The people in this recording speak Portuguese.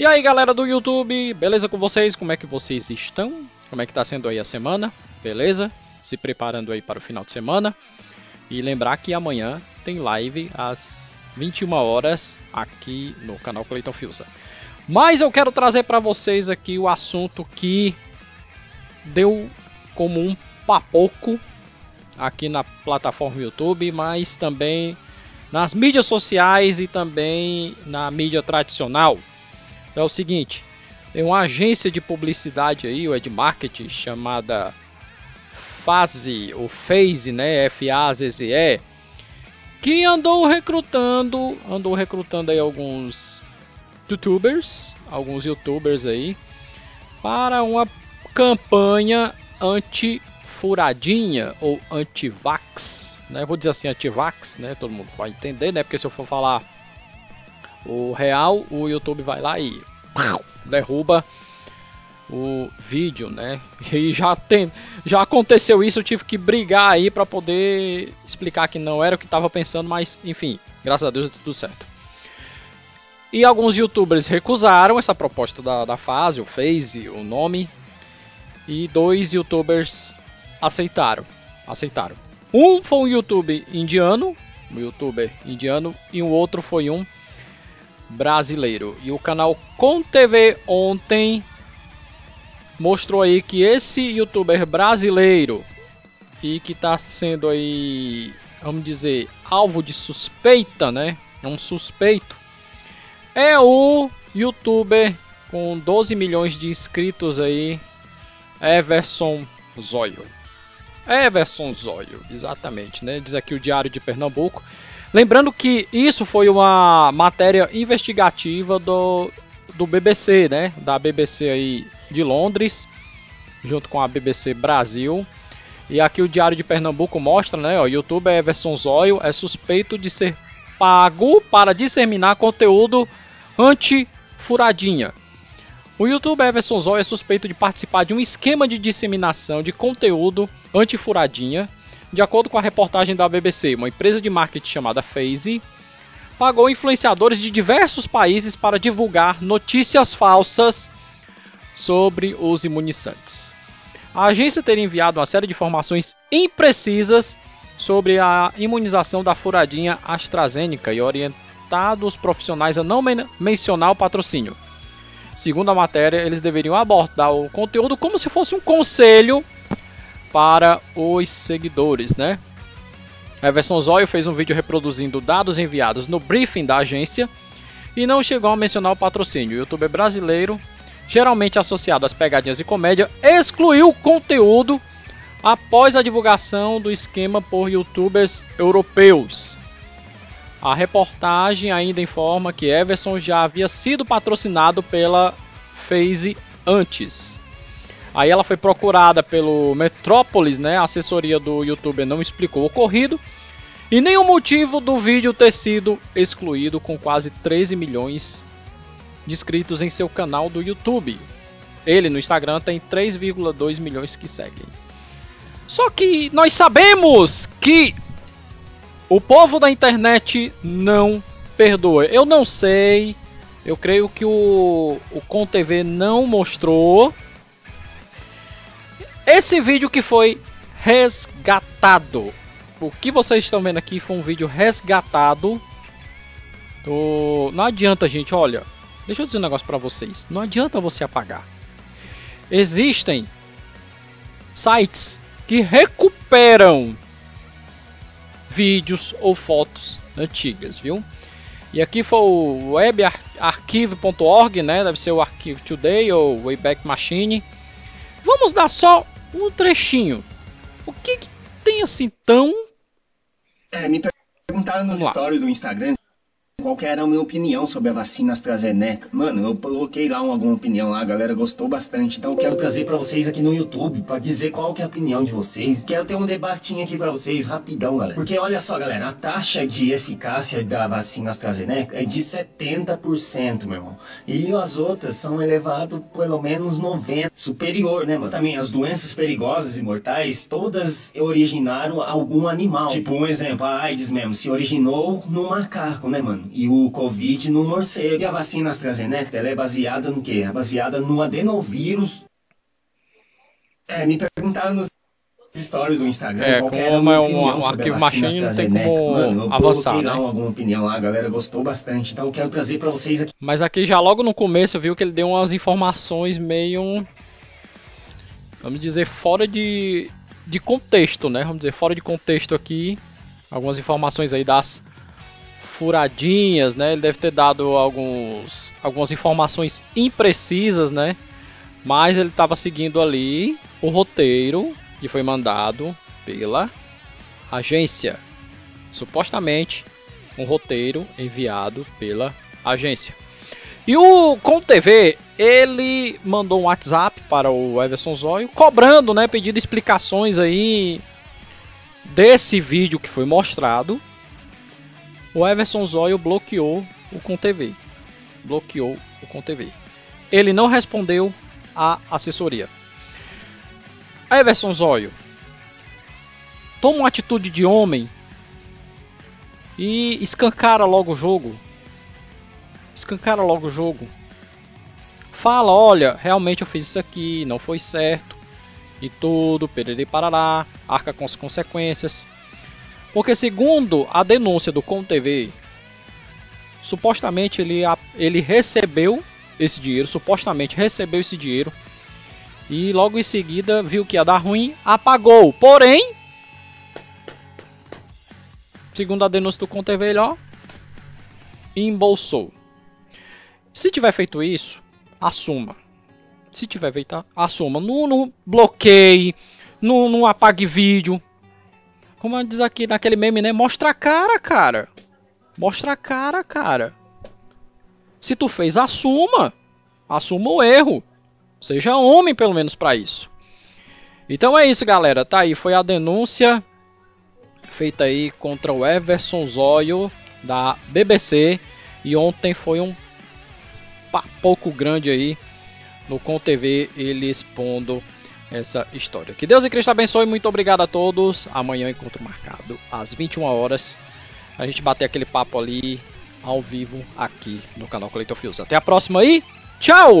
E aí galera do YouTube, beleza com vocês? Como é que vocês estão? Como é que tá sendo aí a semana? Beleza? Se preparando aí para o final de semana. E lembrar que amanhã tem live às 21 horas aqui no canal Cleyton Fiuza. Mas eu quero trazer para vocês aqui o assunto que deu como um papoco aqui na plataforma YouTube, mas também nas mídias sociais e também na mídia tradicional. É o seguinte, tem uma agência de publicidade aí, o Edmarketing, chamada Fazze, ou Fazze, né, F-A-Z-Z-E, que andou recrutando aí alguns youtubers aí, para uma campanha anti-furadinha, ou anti-vax, né, vou dizer assim, anti-vax, né, todo mundo vai entender, né, porque se eu for falar o real, o YouTube vai lá e derruba o vídeo, né? E já aconteceu isso, eu tive que brigar aí para poder explicar que não era o que estava pensando, mas enfim, graças a Deus deu tudo certo. E alguns youtubers recusaram essa proposta da Fazze, o Fazze, o nome, e dois youtubers aceitaram. Um foi um youtuber indiano, e o outro foi um brasileiro. E o canal ConTV ontem mostrou aí que esse youtuber brasileiro, e que está sendo aí, vamos dizer, alvo de suspeita, né? Um suspeito, é o youtuber com 12 milhões de inscritos aí, Everson Zoio, exatamente, né? Diz aqui o Diário de Pernambuco. Lembrando que isso foi uma matéria investigativa do BBC, né? Da BBC aí de Londres, junto com a BBC Brasil. E aqui o Diário de Pernambuco mostra, né? O youtuber Everson Zoio é suspeito de ser pago para disseminar conteúdo anti-furadinha. O youtuber Everson Zoio é suspeito de participar de um esquema de disseminação de conteúdo anti-furadinha. De acordo com a reportagem da BBC, uma empresa de marketing chamada Fazze pagou influenciadores de diversos países para divulgar notícias falsas sobre os imunizantes. A agência teria enviado uma série de informações imprecisas sobre a imunização da furadinha AstraZeneca e orientado os profissionais a não mencionar o patrocínio. Segundo a matéria, eles deveriam abordar o conteúdo como se fosse um conselho para os seguidores, né? Everson Zoio fez um vídeo reproduzindo dados enviados no briefing da agência e não chegou a mencionar o patrocínio. O youtuber brasileiro, geralmente associado às pegadinhas e comédia, excluiu o conteúdo após a divulgação do esquema por youtubers europeus. A reportagem ainda informa que Everson já havia sido patrocinado pela Fazze antes. Aí ela foi procurada pelo Metrópoles, né? A assessoria do youtuber não explicou o ocorrido e nem o motivo do vídeo ter sido excluído, com quase 13 milhões de inscritos em seu canal do YouTube. Ele no Instagram tem 3,2 milhões que seguem. Só que nós sabemos que o povo da internet não perdoa. Eu não sei, eu creio que o ConTV não mostrou esse vídeo que foi resgatado. O que vocês estão vendo aqui foi um vídeo resgatado. Não adianta, gente, olha. Deixa eu dizer um negócio pra vocês. Não adianta você apagar. Existem sites que recuperam vídeos ou fotos antigas, viu? E aqui foi o webarchive.org, né? Deve ser o Archive Today ou Wayback Machine. Vamos dar só um trechinho. O que tem assim tão... me perguntaram nos stories do Instagram qual que era a minha opinião sobre a vacina AstraZeneca. Mano, eu coloquei lá alguma opinião lá, a galera gostou bastante. Então eu quero trazer pra vocês aqui no YouTube, pra dizer qual que é a opinião de vocês. Quero ter um debatinho aqui pra vocês, rapidão, galera. Porque olha só, galera, a taxa de eficácia da vacina AstraZeneca é de 70%, meu irmão. E as outras são elevadas pelo menos 90%. Superior, né, mano? Mas também as doenças perigosas e mortais, todas originaram algum animal. Tipo, um exemplo, a AIDS mesmo, se originou no macaco, né, mano? e o Covid no morcego. E a vacina AstraZeneca, ela é baseada no quê? É baseada no adenovírus. É, me perguntaram nos stories do Instagram. É, como é um arquivo machine, não tem como avançar, né? Eu coloquei alguma opinião lá, a galera gostou bastante, então eu quero trazer pra vocês aqui. Mas aqui já logo no começo, viu que ele deu umas informações meio... vamos dizer, fora de contexto, né? Vamos dizer, fora de contexto aqui. Algumas informações aí das furadinhas, né? Ele deve ter dado algumas informações imprecisas, né? Mas ele estava seguindo ali o roteiro que foi mandado pela agência. Supostamente um roteiro enviado pela agência. E o ConTV, ele mandou um WhatsApp para o Everson Zoio, cobrando, né, pedindo explicações aí desse vídeo que foi mostrado. O Everson Zoio bloqueou o ConTV. Bloqueou o ConTV. Ele não respondeu à assessoria. Everson Zoio, toma uma atitude de homem e escancara logo o jogo. Escancara logo o jogo. Fala, olha, realmente eu fiz isso aqui, não foi certo. E tudo, perere parará, arca com as consequências. Porque segundo a denúncia do ConTV, supostamente ele recebeu esse dinheiro, supostamente recebeu esse dinheiro. E logo em seguida viu que ia dar ruim, apagou. Porém, segundo a denúncia do ConTV, ele, ó, embolsou. Se tiver feito isso, assuma. Se tiver feito, assuma. Não bloqueie, não apague vídeo. Como diz aqui naquele meme, né? Mostra a cara, cara. Mostra a cara, cara. Se tu fez, assuma. Assuma o erro. Seja homem, pelo menos, pra isso. Então é isso, galera. Tá aí, foi a denúncia feita aí contra o Everson Zoio da BBC. E ontem foi um pouco grande aí no ConTV, ele expondo essa história. Que Deus e Cristo abençoe, muito obrigado a todos. Amanhã encontro marcado às 21 horas. A gente bater aquele papo ali ao vivo aqui no canal Cleyton Fiuza. Até a próxima aí. Tchau!